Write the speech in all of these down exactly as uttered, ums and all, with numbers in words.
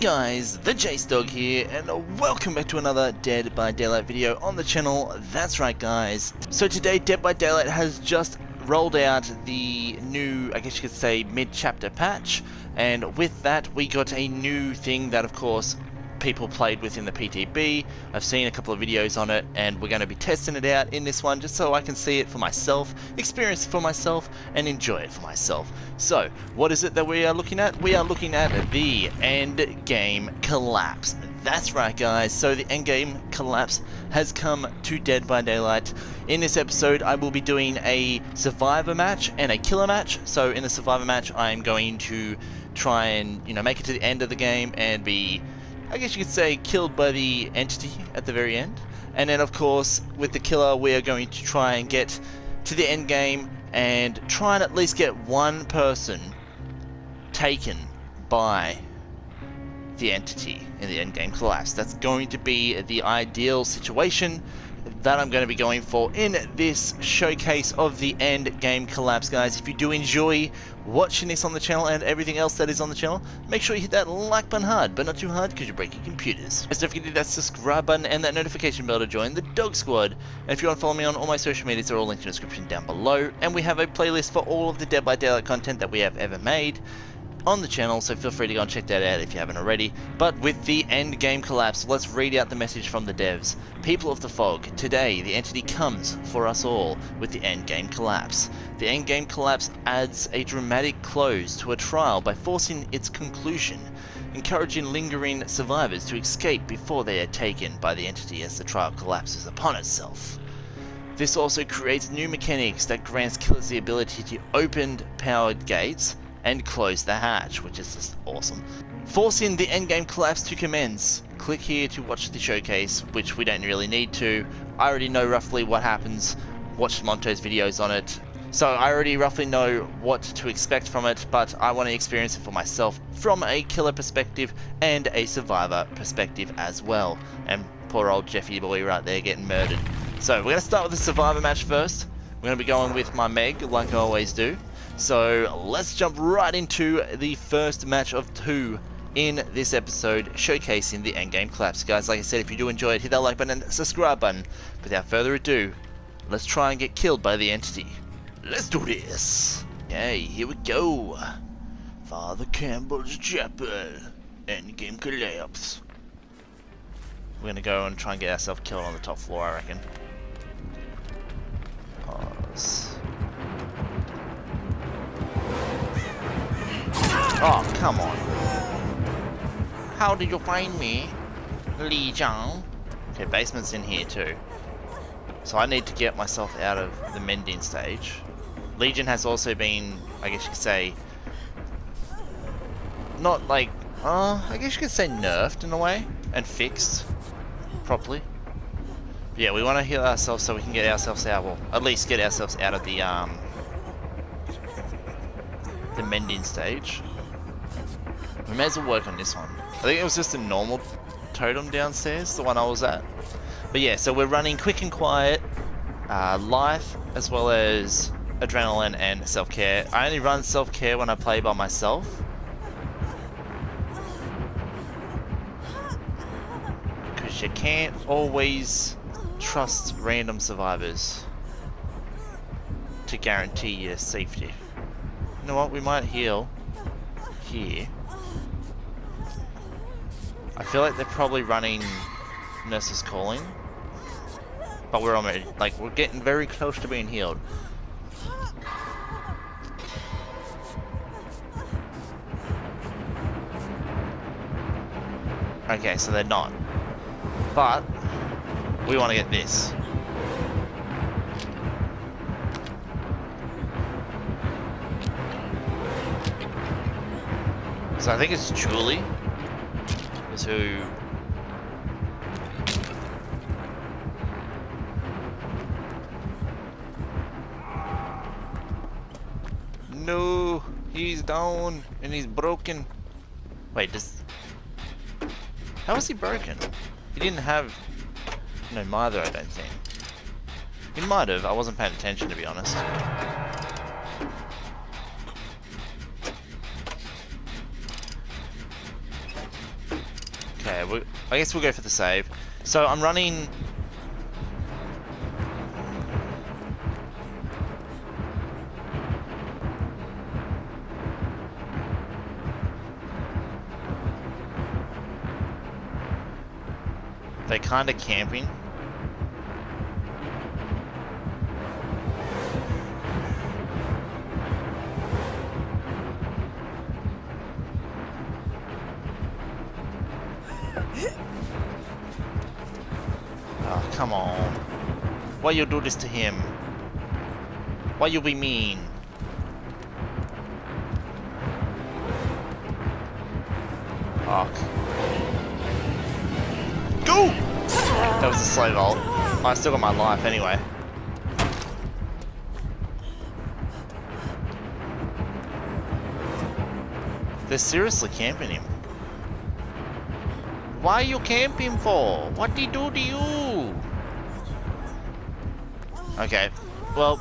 Hey guys, the JaseDawg here, and welcome back to another Dead by Daylight video on the channel. That's right guys, so today Dead by Daylight has just rolled out the new, I guess you could say, mid-chapter patch, and with that we got a new thing that of course people played with in the P T B. I've seen a couple of videos on it, and we're going to be testing it out in this one just so I can see it for myself, experience it for myself, and enjoy it for myself. So what is it that we are looking at? We are looking at the End Game Collapse. That's right guys, so the End Game Collapse has come to Dead by Daylight. In this episode I will be doing a survivor match and a killer match. So in the survivor match I am going to try and, you know, make it to the end of the game and be, I guess you could say, killed by the Entity at the very end. And then of course with the killer we are going to try and get to the end game and try and at least get one person taken by the Entity in the End Game Collapse. That's going to be the ideal situation that I'm going to be going for in this showcase of the End Game Collapse, guys. If you do enjoy watching this on the channel and everything else that is on the channel, make sure you hit that like button hard, but not too hard because you break your computers. Just don't forget to hit that subscribe button and that notification bell to join the DAWG SQUAD. And if you want to follow me on all my social medias, they're all linked in the description down below. And we have a playlist for all of the Dead by Daylight content that we have ever made on the channel, so feel free to go and check that out if you haven't already. But with the End Game Collapse, let's read out the message from the devs. People of the fog, today the Entity comes for us all with the End Game Collapse. The End Game Collapse adds a dramatic close to a trial by forcing its conclusion, encouraging lingering survivors to escape before they are taken by the Entity as the trial collapses upon itself. This also creates new mechanics that grants killers the ability to open powered gates and close the hatch, which is just awesome. Forcing the End Game Collapse to commence. Click here to watch the showcase, which we don't really need to. I already know roughly what happens, watched Monto's videos on it, so I already roughly know what to expect from it, but I want to experience it for myself from a killer perspective and a survivor perspective as well. And poor old Jeffy boy right there getting murdered. So we're going to start with the survivor match first. We're going to be going with my Meg, like I always do. So let's jump right into the first match of two in this episode showcasing the End Game Collapse. Guys, like I said, if you do enjoy it, hit that like button and subscribe button. Without further ado, let's try and get killed by the Entity. Let's do this. Okay, here we go. Father Campbell's Chapel. End Game Collapse. We're going to go and try and get ourselves killed on the top floor, I reckon. Pause. Oh, come on. How did you find me, Legion? Okay, basement's in here too. So I need to get myself out of the mending stage. Legion has also been, I guess you could say, not like, uh, I guess you could say nerfed in a way, and fixed properly. But yeah, we want to heal ourselves so we can get ourselves out, well, at least get ourselves out of the, um, the mending stage. We may as well work on this one. I think it was just a normal totem downstairs, the one I was at. But yeah, so we're running quick and quiet, uh, life, as well as adrenaline and self-care. I only run self-care when I play by myself, because you can't always trust random survivors to guarantee your safety. You know what, we might heal here. I feel like they're probably running Nurses Calling, but we're already, like, we're getting very close to being healed. Okay, so they're not, but we want to get this. So I think it's Julie is who No, he's down and he's broken. Wait, does How is he broken? He didn't have no mither, I don't think. He might have, I wasn't paying attention to be honest. Okay, we'll, I guess we'll go for the save. So I'm running... They're kind of camping. Oh, come on. Why you do this to him? Why you be mean? Fuck. Go! That was a slow vault. Oh, I still got my life anyway. They're seriously camping him. Why are you camping for? What did he do to you? Okay, well,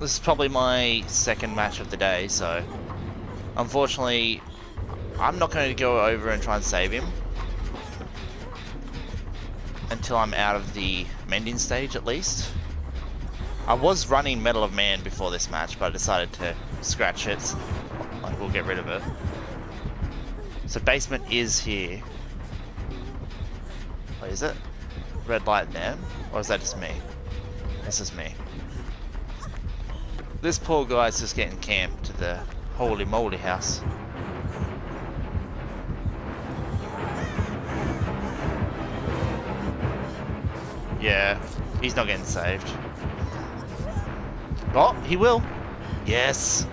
this is probably my second match of the day, so unfortunately, I'm not going to go over and try and save him. Until I'm out of the mending stage, at least. I was running Metal of Man before this match, but I decided to scratch it. Like, we'll get rid of it. So basement is here. What is it? Red light there? Or is that just me? This is me. This poor guy's just getting camped to the holy moly house. Yeah, he's not getting saved. Oh, he will. Yes.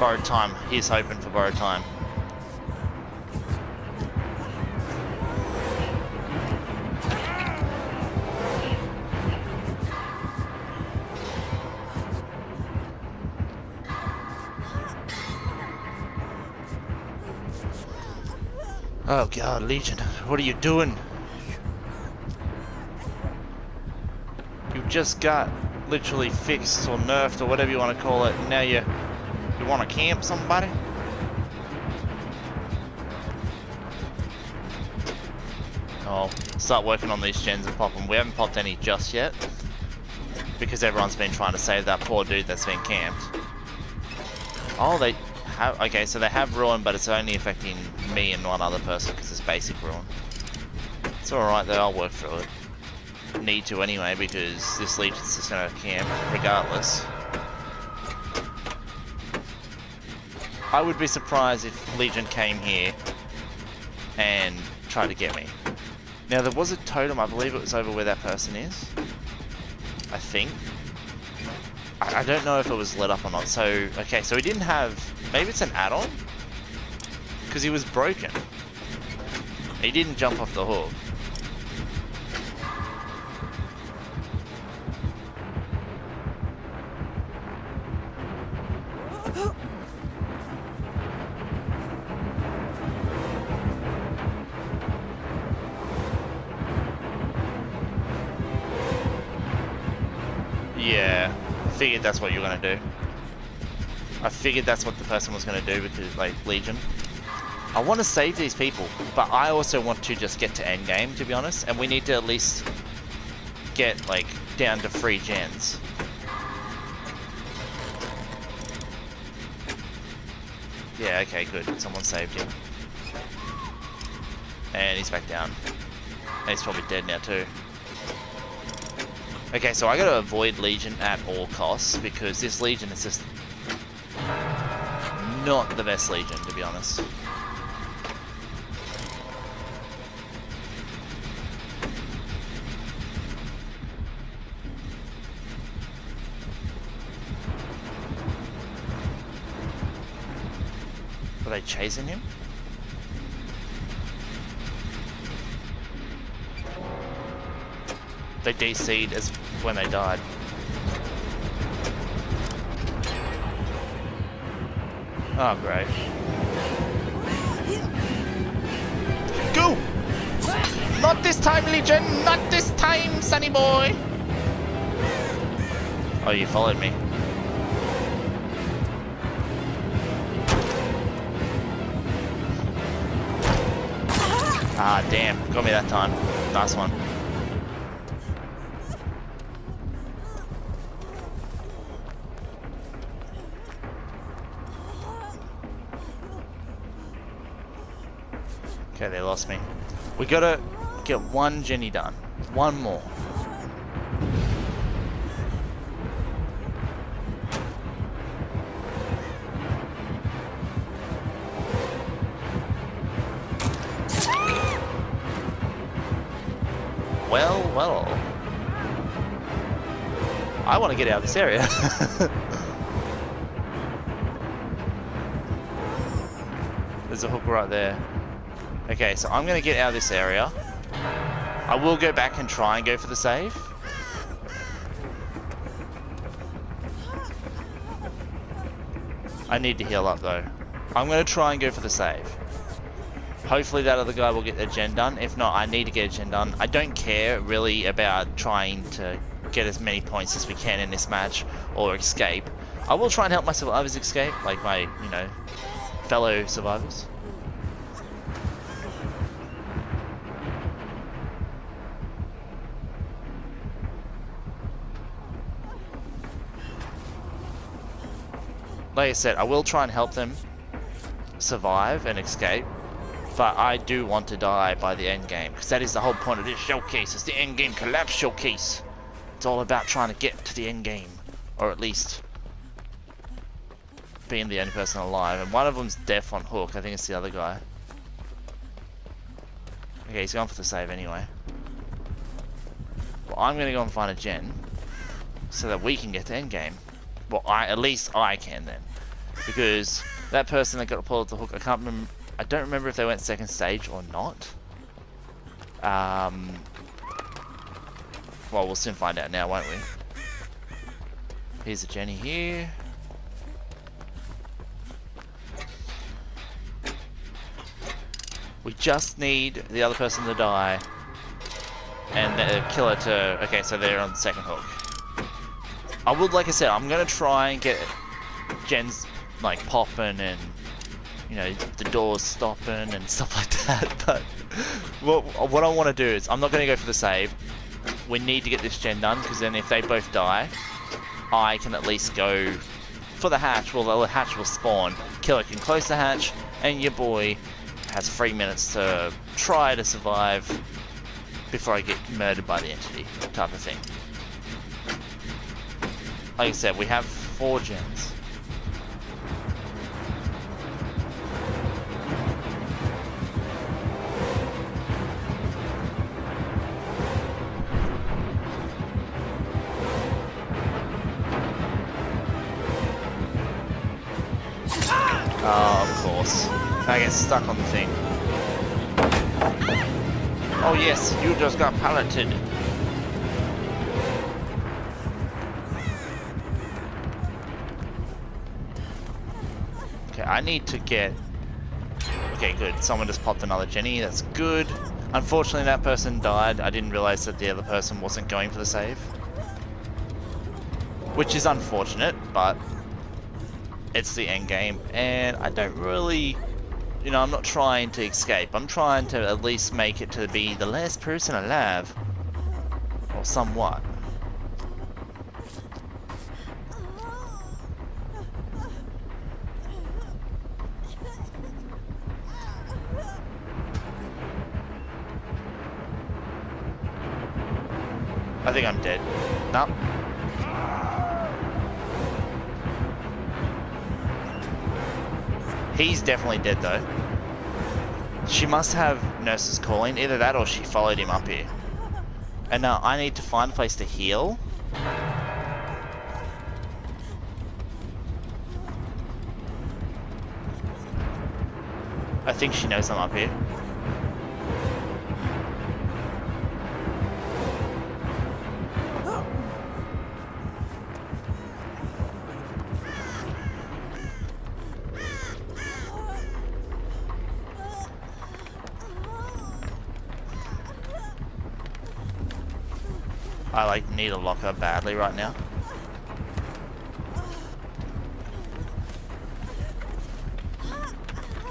Borrowed time. He's hoping for borrowed time. Oh god, Legion, what are you doing? Just got literally fixed or nerfed or whatever you want to call it. Now you you want to camp somebody? I'll start working on these gens and pop them. We haven't popped any just yet because everyone's been trying to save that poor dude that's been camped. Oh, they have. Okay, so they have ruin, but it's only affecting me and one other person because it's basic ruin. It's all right though. I'll work through it. Need to anyway, because this Legion's just gonna camp regardless. I would be surprised if Legion came here and tried to get me. Now there was a totem, I believe it was over where that person is. I think. I, I don't know if it was lit up or not. So okay, so he didn't have, maybe it's an add-on? Because he was broken. He didn't jump off the hook. I figured that's what you're gonna do. I figured that's what the person was gonna do because, like, Legion. I want to save these people, but I also want to just get to endgame, to be honest. And we need to at least get, like, down to free gens. Yeah, okay, good. Someone saved him. And he's back down. And he's probably dead now, too. Okay, so I gotta avoid Legion at all costs because this Legion is just not the best Legion, to be honest. Were they chasing him? They D C'd as when they died. Oh, great. Go! Not this time, Legion! Not this time, sonny boy! Oh, you followed me. Ah, damn. Got me that time. Nice one. Okay, they lost me. We gotta get one Jenny done. One more. Well, well. I want to get out of this area. There's a hook right there. Okay, so I'm going to get out of this area. I will go back and try and go for the save. I need to heal up though. I'm going to try and go for the save. Hopefully that other guy will get their gen done. If not, I need to get a gen done. I don't care really about trying to get as many points as we can in this match or escape. I will try and help my survivors escape, like my, you know, fellow survivors. Like I said, I will try and help them survive and escape, but I do want to die by the end game, because that is the whole point of this showcase. It's the End Game Collapse showcase. It's all about trying to get to the end game, or at least being the only person alive. And one of them's deaf on hook. I think it's the other guy. Okay, he's going for the save anyway. Well, I'm going to go and find a gen so that we can get to end game. Well, I, at least I can then, because that person that got pulled off the hook, I can't remember. I don't remember if they went second stage or not. Um, well, we'll soon find out now, won't we? Here's a Jenny here. We just need the other person to die, and the killer to. Okay, so they're on the second hook. I would, like I said, I'm gonna try and get gens like popping and, you know, the doors stopping and stuff like that. But what what I want to do is I'm not gonna go for the save. We need to get this gen done, because then if they both die, I can at least go for the hatch. Well, the hatch will spawn. Killer can close the hatch, and your boy has three minutes to try to survive before I get murdered by the entity, type of thing. Like I said, we have four gens. Ah! Oh, of course. I get stuck on the thing. Oh yes, you just got palleted. I need to get... Okay, good. Someone just popped another Jenny. That's good. Unfortunately, that person died. I didn't realize that the other person wasn't going for the save. Which is unfortunate, but it's the end game. And I don't really... You know, I'm not trying to escape. I'm trying to at least make it to be the last person alive. Or somewhat. I think I'm dead. Nope. He's definitely dead though. She must have Nurses Calling. Either that or she followed him up here. And now I need to find a place to heal. I think she knows I'm up here. I like need a locker badly right now.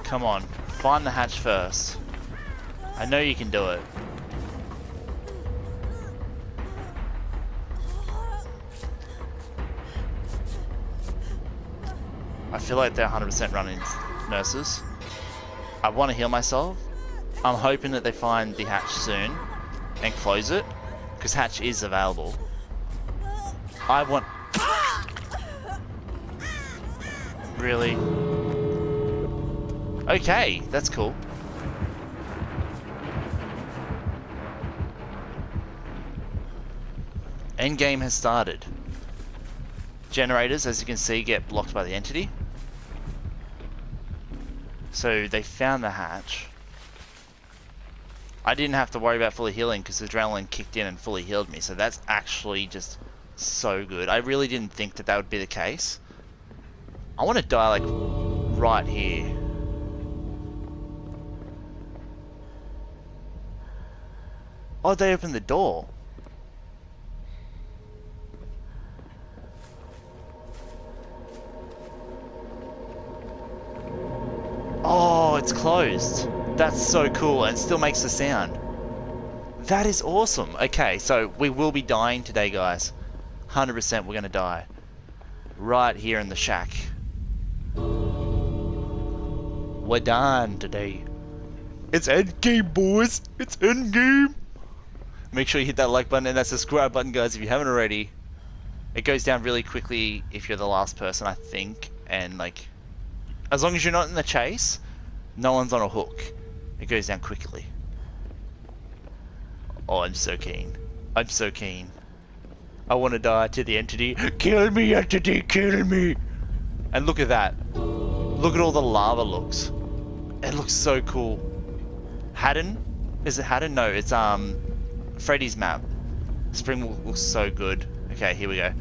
Come on, find the hatch first. I know you can do it. I feel like they're one hundred percent running nurses. I want to heal myself. I'm hoping that they find the hatch soon and close it, because hatch is available. I want... Really? Okay, that's cool. Endgame has started. Generators, as you can see, get blocked by the entity. So they found the hatch. I didn't have to worry about fully healing because the adrenaline kicked in and fully healed me. So that's actually just so good. I really didn't think that that would be the case. I want to die like right here. Oh, they opened the door. Oh, it's closed. That's so cool, and still makes the sound. That is awesome. Okay, so we will be dying today, guys. one hundred percent we're gonna die. Right here in the shack. We're done today. It's endgame, boys. It's endgame. Make sure you hit that like button and that subscribe button, guys, if you haven't already. It goes down really quickly if you're the last person, I think, and like... As long as you're not in the chase, no one's on a hook. It goes down quickly. Oh, I'm so keen. I'm so keen. I want to die to the entity. Kill me, entity, kill me! And look at that. Look at all the lava looks. It looks so cool. Haddon? Is it Haddon? No, it's um, Freddy's map. Springwalk looks so good. Okay, here we go.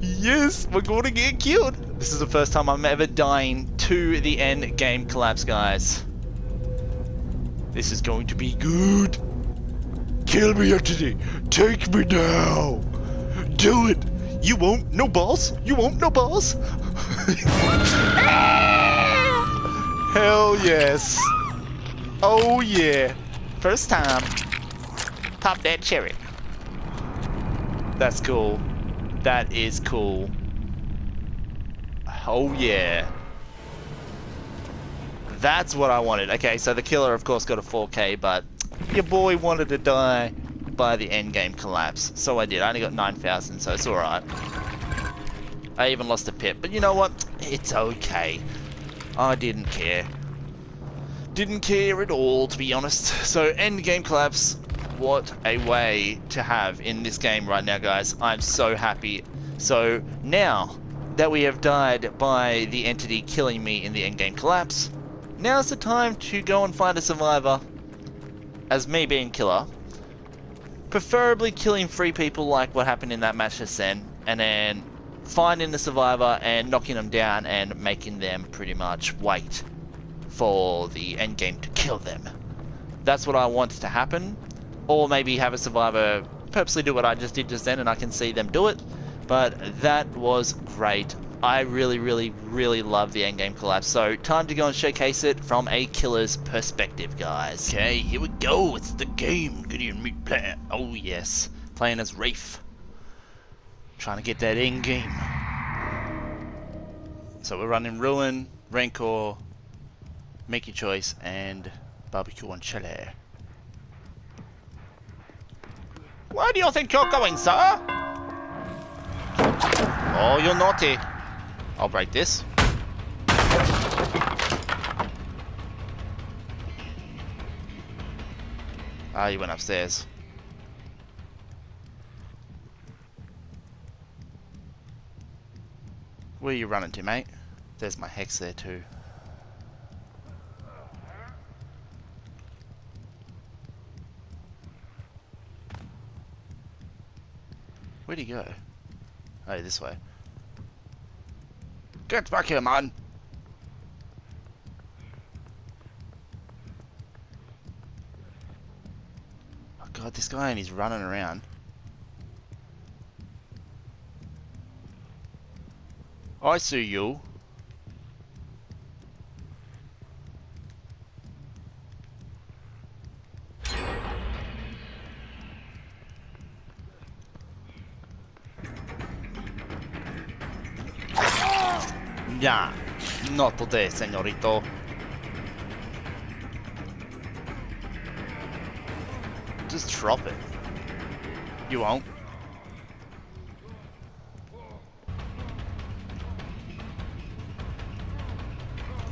Yes, we're going to get killed. This is the first time I'm ever dying to the end game collapse, guys. This is going to be good. Kill me, entity. Take me now. Do it. You won't. No balls. You won't. No balls. Hell yes. Oh yeah. First time. Pop that cherry. That's cool. That is cool. Oh yeah. That's what I wanted. Okay, so the killer of course got a four K, but your boy wanted to die by the end game collapse. So I did. I only got nine thousand, so it's alright. I even lost a pip, but you know what? It's okay. I didn't care. Didn't care at all, to be honest. So end game collapse. What a way to have in this game right now, guys. I'm so happy. So now that we have died by the entity killing me in the endgame collapse, now's the time to go and find a survivor, as me being killer, preferably killing three people like what happened in that match just then, and then finding the survivor and knocking them down and making them pretty much wait for the endgame to kill them. That's what I want to happen. Or maybe have a survivor purposely do what I just did just then, and I can see them do it. But that was great. I really, really, really love the endgame collapse. So time to go and showcase it from a killer's perspective, guys. Okay, here we go. It's the game. Gideon Meat Plant. Oh yes, playing as Wraith. Trying to get that endgame. So we're running Ruin, Rancor, Make Your Choice, and Barbecue and Chalet. Where do you think you're going, sir? Oh, you're naughty. I'll break this. Ah, you went upstairs. Where are you running to, mate? There's my hex there, too. Where'd he go? Oh, this way. Get back here, man! Oh god, this guy and he's running around. I see you. Yeah, not today, señorito. Just drop it. You won't.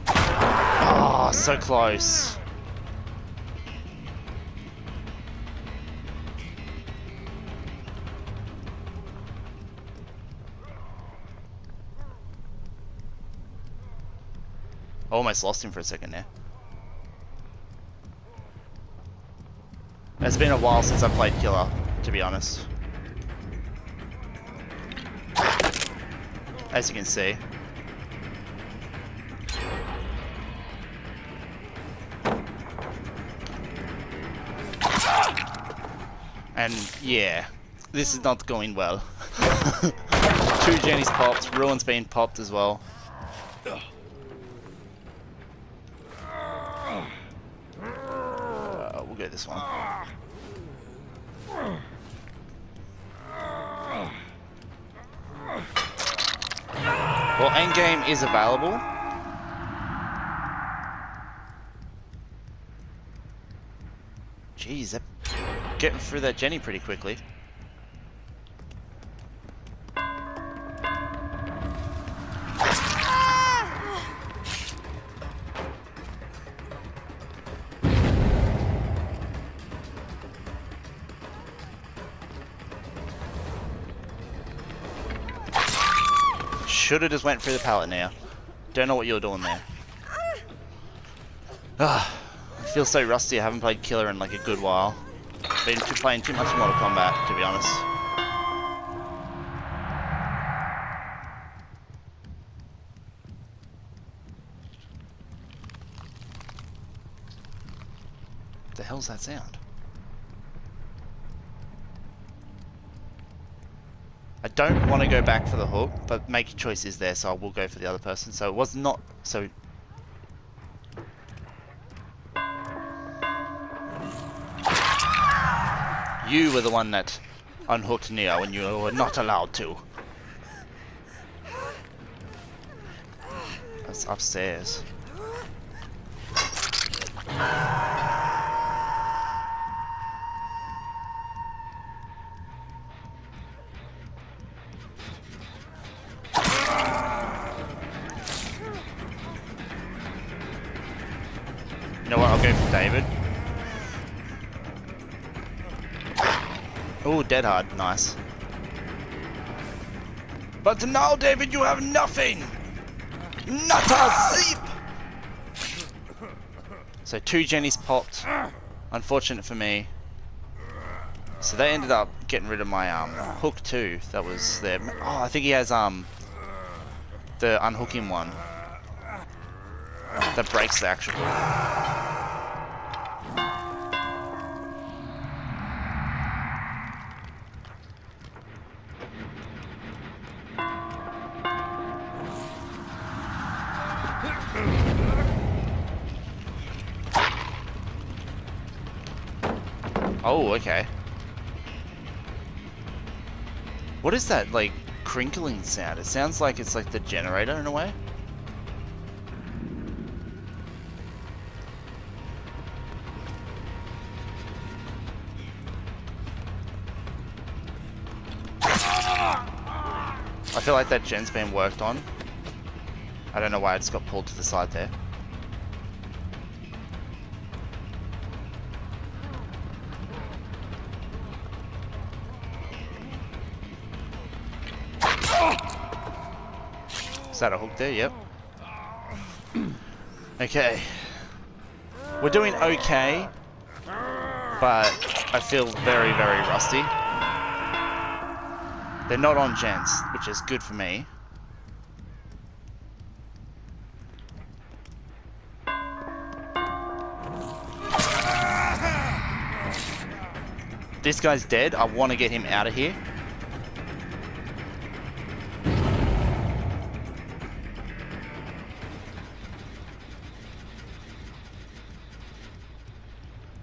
Oh, so close. Almost lost him for a second there. It's been a while since I played Killer, to be honest. As you can see. And yeah, this is not going well. Two Jennies popped, Ruin's been popped as well. Uh, we'll go this one. Well, End Game is available. Jeez, that, getting through that Jenny pretty quickly. Should have just went through the pallet now. Don't know what you're doing there. Ah, I feel so rusty. I haven't played Killer in like a good while. Been playing too much Mortal Kombat, to be honest. What the hell's that sound? I don't want to go back for the hook, but Make Your Choice is there, so I will go for the other person. So it was not so. You were the one that unhooked Neo, and you were not allowed to. That's upstairs. You know what, I'll go for David. Oh, Dead Hard, nice. But now, David, you have nothing! Not a zip! So two Jennies popped. Unfortunate for me. So they ended up getting rid of my um, hook too. That was their... Oh, I think he has um the unhooking one. That breaks the actual... Oh, okay. What is that, like, crinkling sound? It sounds like it's like the generator in a way. I feel like that gen's been worked on. I don't know why I just got pulled to the side there. Is that a hook there? Yep. Okay. We're doing okay, but I feel very, very rusty. They're not on gens, which is good for me. This guy's dead. I want to get him out of here.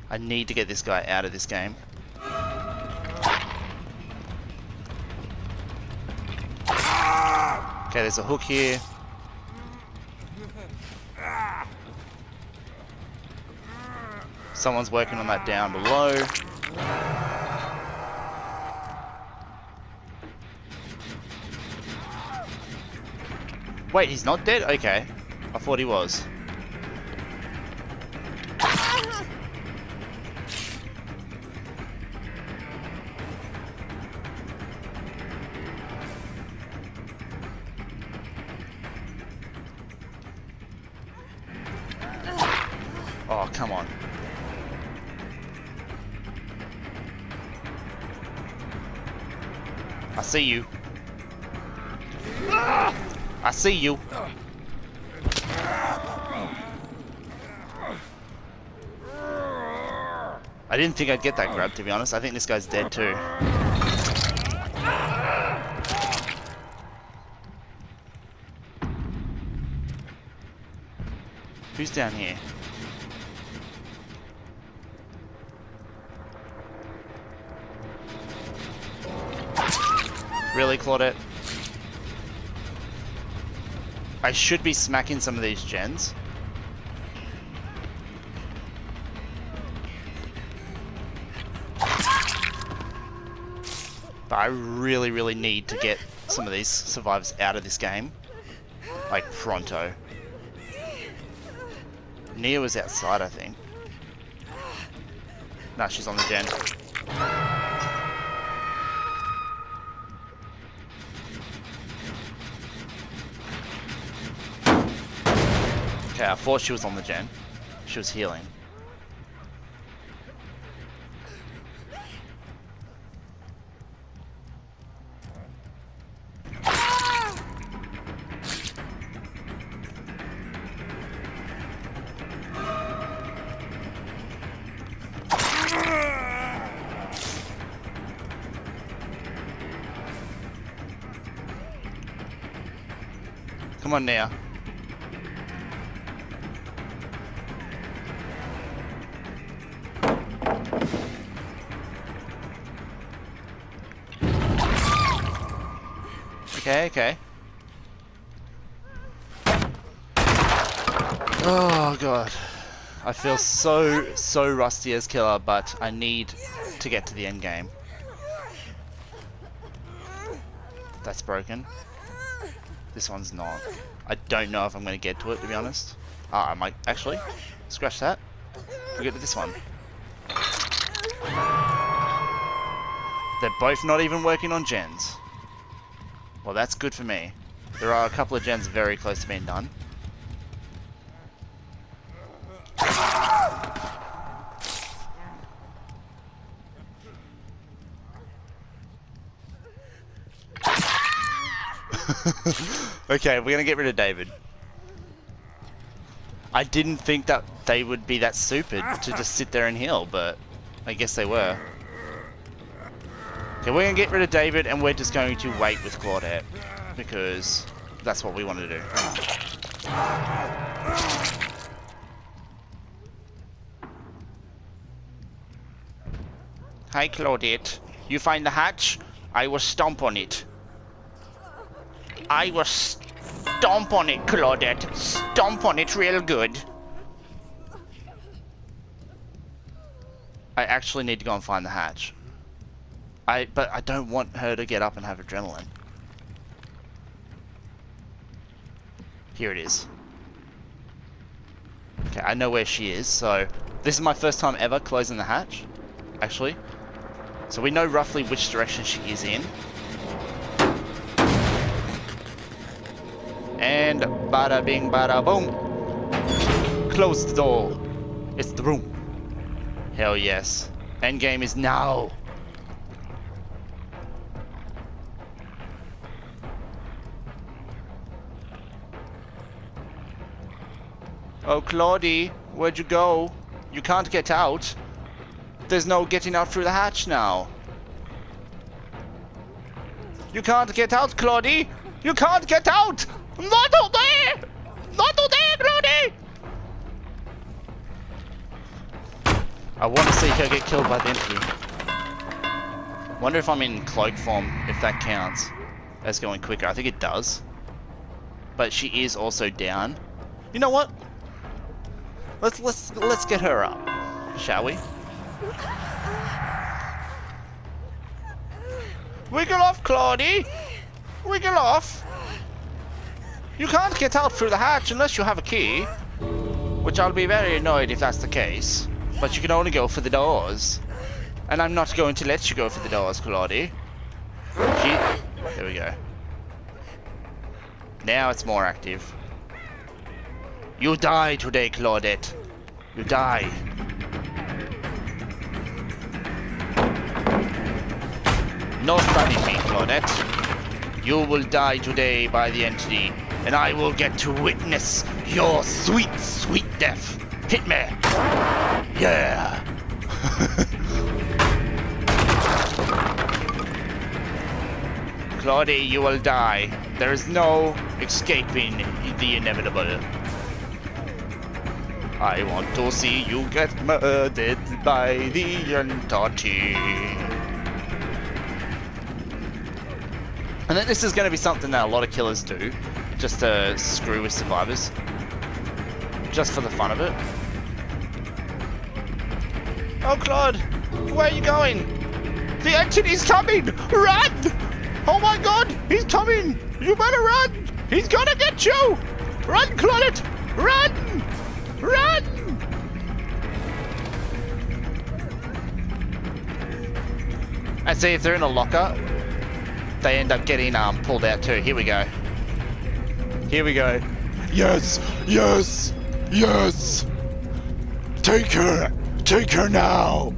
I need to get this guy out of this game. Okay, there's a hook here. Someone's working on that down below. Wait, he's not dead? Okay. I thought he was. Oh, come on. I see you. I see you. I didn't think I'd get that grab, to be honest. I think this guy's dead too. Who's down here? Really, Claudette? I should be smacking some of these gens. But I really, really need to get some of these survivors out of this game. Like, pronto. Nea was outside, I think. Nah, she's on the gen. Okay, I thought she was on the gen. She was healing. Come on now. Okay, okay. Oh god. I feel so, so rusty as killer, but I need to get to the end game. That's broken. This one's not. I don't know if I'm going to get to it, to be honest. Ah, I might. Actually, scratch that. We'll get to this one. They're both not even working on gens. Well, that's good for me. There are a couple of gens very close to being done. Okay, we're gonna get rid of David. I didn't think that they would be that stupid to just sit there and heal, but I guess they were. Okay, we're going to get rid of David and we're just going to wait with Claudette because that's what we want to do. Hi Claudette, you find the hatch? I will stomp on it. I will stomp on it, Claudette. Stomp on it real good. I actually need to go and find the hatch. I, but I don't want her to get up and have adrenaline. Here it is. Okay, I know where she is, so... This is my first time ever closing the hatch, actually. So we know roughly which direction she is in. And bada bing bada boom! Close the door! It's the room! Hell yes. Endgame is now! Oh, Claudie, where'd you go? You can't get out. There's no getting out through the hatch now. You can't get out, Claudie! You can't get out! Not out there! Not out there, Claudie! I want to see her get killed by the Entity. Wonder if I'm in cloak form, if that counts. That's going quicker. I think it does. But she is also down. You know what? Let's let's let's get her up. shall we? Wiggle off, Claudie! Wiggle off! You can't get out through the hatch unless you have a key. Which I'll be very annoyed if that's the case. But you can only go for the doors. And I'm not going to let you go for the doors, Claudie. She... There we go. Now it's more active. You die today, Claudette. You die. No stunning me, Claudette. You will die today by the Entity, and I will get to witness your sweet, sweet death. Hit me. Yeah. Claudie, you will die. There is no escaping the inevitable. I want to see you get murdered by the Entity. And then this is going to be something that a lot of killers do, just to screw with survivors. Just for the fun of it. Oh, Claude! Where are you going? The Entity's coming! Run! Oh my god! He's coming! You better run! He's gonna get you! Run, Claudette! Run! Run! And see, if they're in a locker, they end up getting um, pulled out too. Here we go. Here we go. Yes! Yes! Yes! Take her! Take her now!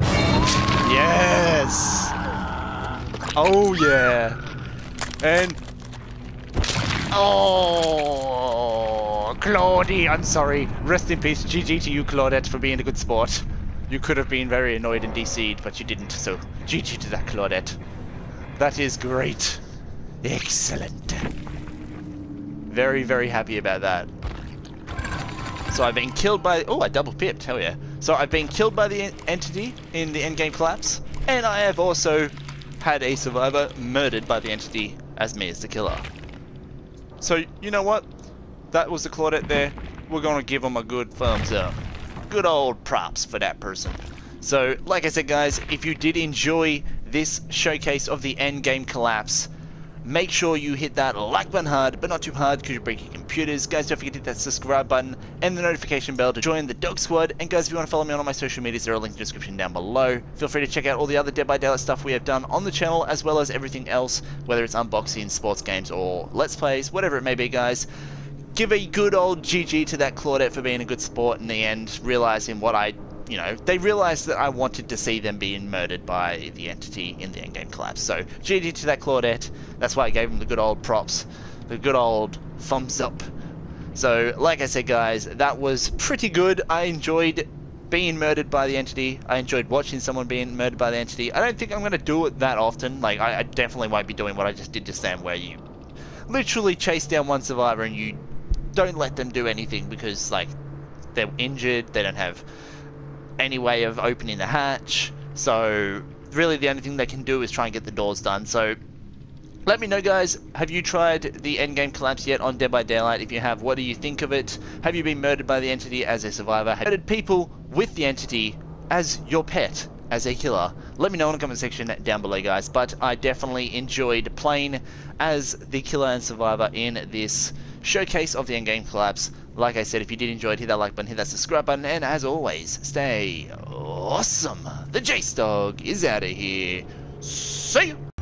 Yes! Oh yeah! And... Oh! Claudie, I'm sorry. Rest in peace. G G to you, Claudette, for being a good sport. You could have been very annoyed and D C'd, but you didn't, so G G to that, Claudette. That is great. Excellent. Very, very happy about that. So I've been killed by... Oh, I double pipped. Hell yeah. So I've been killed by the Entity in the End Game Collapse, and I have also had a survivor murdered by the Entity as me as the killer. So, you know what? That was the Claudette there. We're gonna give them a good thumbs up. Good old props for that person. So, like I said, guys, if you did enjoy this showcase of the End Game Collapse, make sure you hit that like button hard, but not too hard because you're breaking computers. Guys, don't forget to hit that subscribe button and the notification bell to join the DAWG SQUAD. And guys, if you want to follow me on all my social medias, there are links in the description down below. Feel free to check out all the other Dead by Daylight stuff we have done on the channel, as well as everything else, whether it's unboxing, sports games, or Let's Plays, whatever it may be, guys. Give a good old G G to that Claudette for being a good sport in the end, realising what I, you know, they realised that I wanted to see them being murdered by the Entity in the End Game Collapse. So, G G to that Claudette. That's why I gave them the good old props, the good old thumbs up. So, like I said, guys, that was pretty good. I enjoyed being murdered by the Entity. I enjoyed watching someone being murdered by the Entity. I don't think I'm going to do it that often. Like, I, I definitely won't be doing what I just did just then, where you literally chase down one survivor and you don't let them do anything because, like, they're injured, they don't have any way of opening the hatch, so really the only thing they can do is try and get the doors done. So let me know, guys, have you tried the End Game Collapse yet on Dead by Daylight? If you have, what do you think of it? Have you been murdered by the Entity as a survivor? Have you murdered people with the Entity as your pet, as a killer? Let me know in the comment section down below, guys, but I definitely enjoyed playing as the killer and survivor in this showcase of the End Game Collapse. Like I said, if you did enjoy it, hit that like button, hit that subscribe button, and as always, stay awesome. The JaseDawg is out of here. See you.